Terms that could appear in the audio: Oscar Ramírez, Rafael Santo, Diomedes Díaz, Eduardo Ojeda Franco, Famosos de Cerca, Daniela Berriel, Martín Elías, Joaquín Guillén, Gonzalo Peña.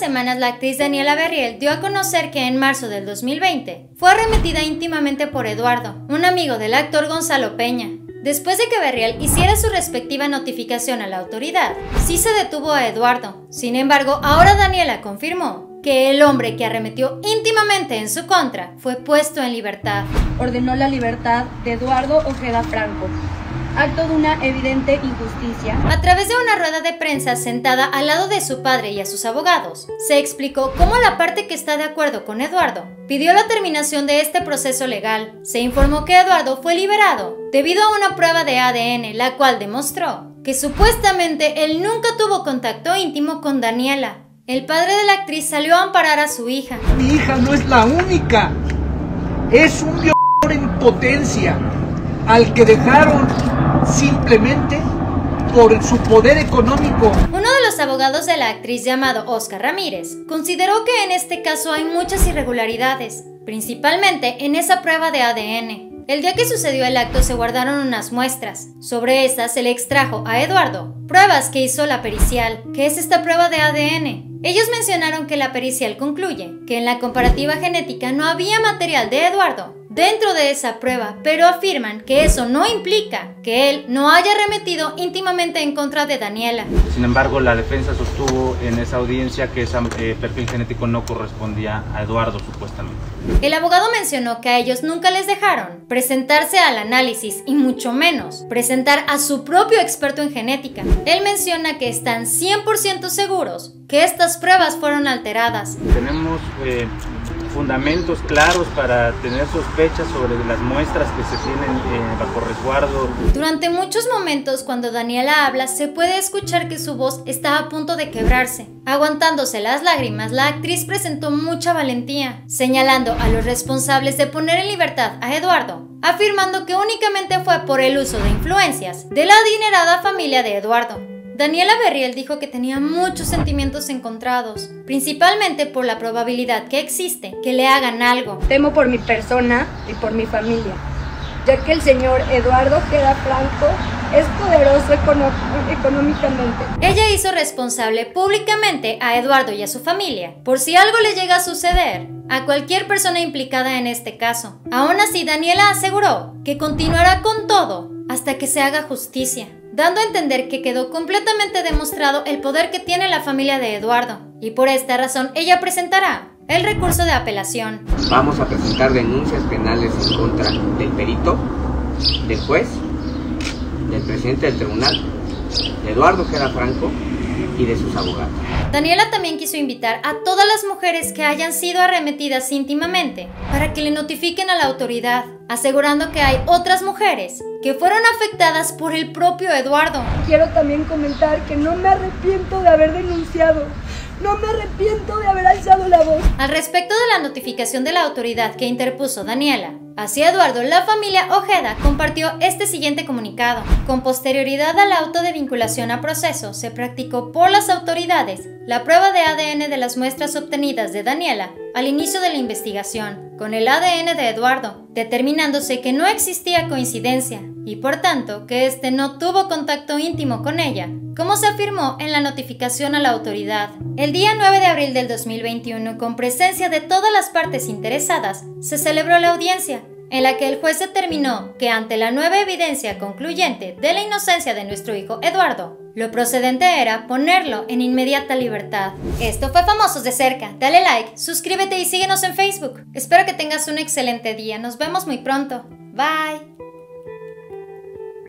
semanas, la actriz Daniela Berriel dio a conocer que en marzo del 2020 fue arremetida íntimamente por Eduardo, un amigo del actor Gonzalo Peña. Después de que Berriel hiciera su respectiva notificación a la autoridad, sí se detuvo a Eduardo. Sin embargo, ahora Daniela confirmó que el hombre que arremetió íntimamente en su contra fue puesto en libertad. Ordenó la libertad de Eduardo Ojeda Franco, acto de una evidente injusticia. A través de una rueda de prensa sentada al lado de su padre y a sus abogados, se explicó cómo la parte que está de acuerdo con Eduardo pidió la terminación de este proceso legal. Se informó que Eduardo fue liberado debido a una prueba de ADN, la cual demostró que supuestamente él nunca tuvo contacto íntimo con Daniela. El padre de la actriz salió a amparar a su hija. Mi hija no es la única, es un violador en potencia al que dejaron simplemente por su poder económico. Uno de los abogados de la actriz, llamado Oscar Ramírez, consideró que en este caso hay muchas irregularidades, principalmente en esa prueba de ADN. El día que sucedió el acto se guardaron unas muestras. Sobre estas se le extrajo a Eduardo pruebas que hizo la pericial. ¿Qué es esta prueba de ADN? Ellos mencionaron que la pericial concluye que en la comparativa genética no había material de Eduardo dentro de esa prueba, pero afirman que eso no implica que él no haya arremetido íntimamente en contra de Daniela. Sin embargo, la defensa sostuvo en esa audiencia que ese perfil genético no correspondía a Eduardo, supuestamente. El abogado mencionó que a ellos nunca les dejaron presentarse al análisis y mucho menos presentar a su propio experto en genética. Él menciona que están 100% seguros que estas pruebas fueron alteradas. Tenemos fundamentos claros para tener sospechas sobre las muestras que se tienen bajo resguardo. Durante muchos momentos cuando Daniela habla se puede escuchar que su voz está a punto de quebrarse. Aguantándose las lágrimas, la actriz presentó mucha valentía, señalando a los responsables de poner en libertad a Eduardo, afirmando que únicamente fue por el uso de influencias de la adinerada familia de Eduardo. Daniela Berriel dijo que tenía muchos sentimientos encontrados, principalmente por la probabilidad que existe que le hagan algo. Temo por mi persona y por mi familia, ya que el señor Eduardo Ojeda Franco es poderoso económicamente. Ella hizo responsable públicamente a Eduardo y a su familia por si algo le llega a suceder a cualquier persona implicada en este caso. Aún así, Daniela aseguró que continuará con todo hasta que se haga justicia, dando a entender que quedó completamente demostrado el poder que tiene la familia de Eduardo, y por esta razón ella presentará el recurso de apelación. Vamos a presentar denuncias penales en contra del perito, del juez, del presidente del tribunal, de Eduardo Ojeda Franco y de sus abogados. Daniela también quiso invitar a todas las mujeres que hayan sido arremetidas íntimamente para que le notifiquen a la autoridad, asegurando que hay otras mujeres que fueron afectadas por el propio Eduardo. Quiero también comentar que no me arrepiento de haber denunciado, no me arrepiento de haber alzado la voz. Al respecto de la notificación de la autoridad que interpuso Daniela hacia Eduardo, la familia Ojeda compartió este siguiente comunicado. Con posterioridad al auto de vinculación a proceso, se practicó por las autoridades la prueba de ADN de las muestras obtenidas de Daniela al inicio de la investigación con el ADN de Eduardo, determinándose que no existía coincidencia y por tanto que este no tuvo contacto íntimo con ella, como se afirmó en la notificación a la autoridad. El día 9 de abril del 2021, con presencia de todas las partes interesadas, se celebró la audiencia, en la que el juez determinó que ante la nueva evidencia concluyente de la inocencia de nuestro hijo Eduardo, lo procedente era ponerlo en inmediata libertad. Esto fue Famosos de Cerca. Dale like, suscríbete y síguenos en Facebook. Espero que tengas un excelente día. Nos vemos muy pronto. Bye.